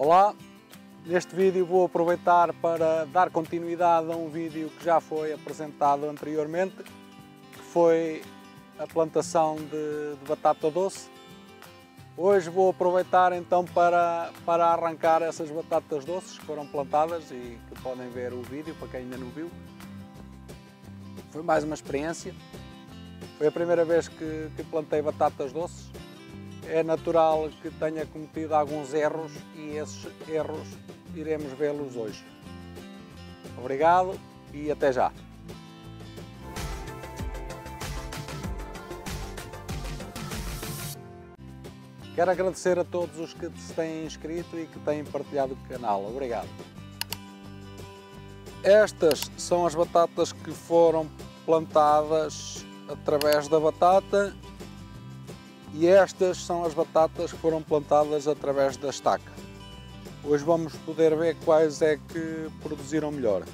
Olá, neste vídeo vou aproveitar para dar continuidade a um vídeo que já foi apresentado anteriormente, que foi a plantação de batata doce. Hoje vou aproveitar então para arrancar essas batatas doces que foram plantadas e que podem ver o vídeo para quem ainda não viu. Foi mais uma experiência. Foi a primeira vez que plantei batatas doces. É natural que tenha cometido alguns erros e esses erros iremos vê-los hoje. Obrigado e até já! Quero agradecer a todos os que se têm inscrito e que têm partilhado o canal. Obrigado! Estas são as batatas que foram plantadas através da batata. E estas são as batatas que foram plantadas através da estaca. Hoje vamos poder ver quais é que produziram melhor.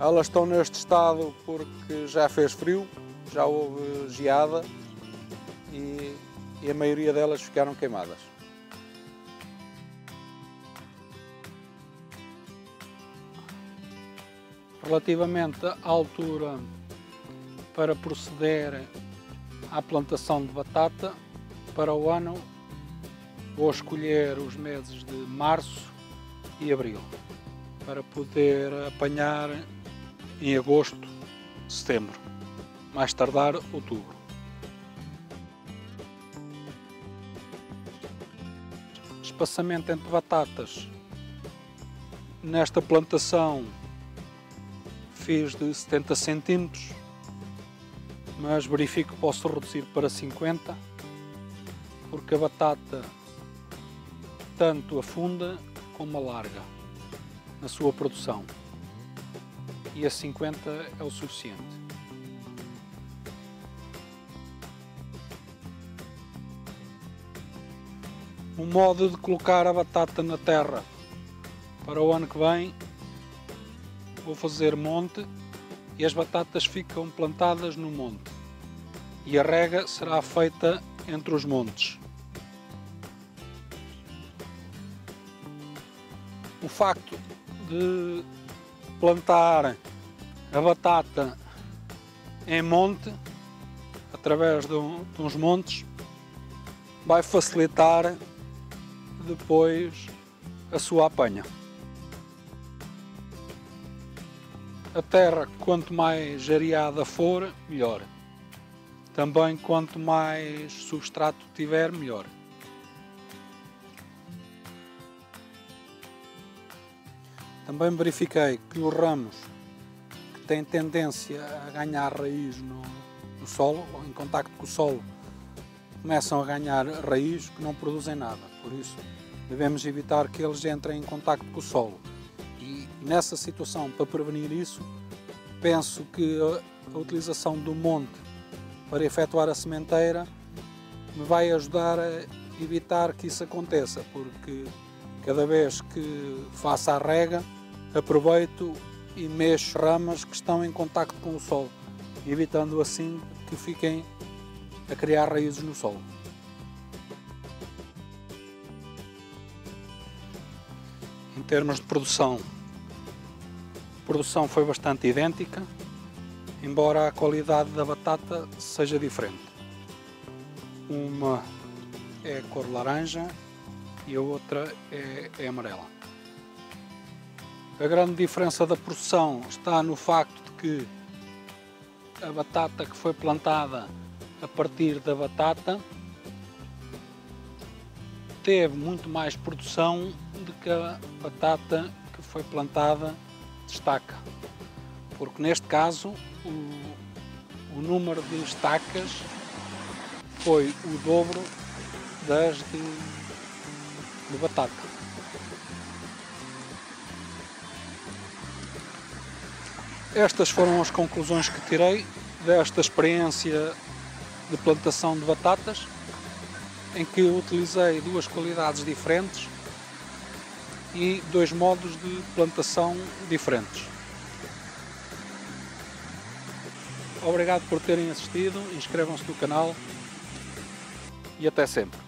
Elas estão neste estado porque já fez frio, já houve geada e a maioria delas ficaram queimadas. Relativamente à altura para proceder à plantação de batata, para o ano vou escolher os meses de março e abril, para poder apanhar em agosto, setembro, mais tardar outubro. Espaçamento entre batatas. Nesta plantação fiz de 70 cm, mas verifico que posso reduzir para 50, porque a batata tanto afunda como alarga na sua produção, e a 50 é o suficiente. O modo de colocar a batata na terra: para o ano que vem vou fazer monte e as batatas ficam plantadas no monte, e a rega será feita entre os montes. O facto de plantar a batata em monte, através de uns montes, vai facilitar depois a sua apanha. A terra, quanto mais areada for, melhor. Também quanto mais substrato tiver, melhor. Também verifiquei que os ramos que têm tendência a ganhar raiz no solo, ou em contacto com o solo, começam a ganhar raiz, que não produzem nada. Por isso, devemos evitar que eles entrem em contacto com o solo. Nessa situação, para prevenir isso, penso que a utilização do monte para efetuar a sementeira me vai ajudar a evitar que isso aconteça, porque cada vez que faço a rega, aproveito e mexo ramas que estão em contacto com o solo, evitando assim que fiquem a criar raízes no solo. Em termos de produção, a produção foi bastante idêntica, embora a qualidade da batata seja diferente. Uma é cor laranja e a outra é amarela. A grande diferença da produção está no facto de que a batata que foi plantada a partir da batata teve muito mais produção do que a batata que foi plantada de estaca, porque neste caso o número de estacas foi o dobro das de batata. Estas foram as conclusões que tirei desta experiência de plantação de batatas, em que utilizei duas qualidades diferentes e dois modos de plantação diferentes. Obrigado por terem assistido, inscrevam-se no canal e até sempre.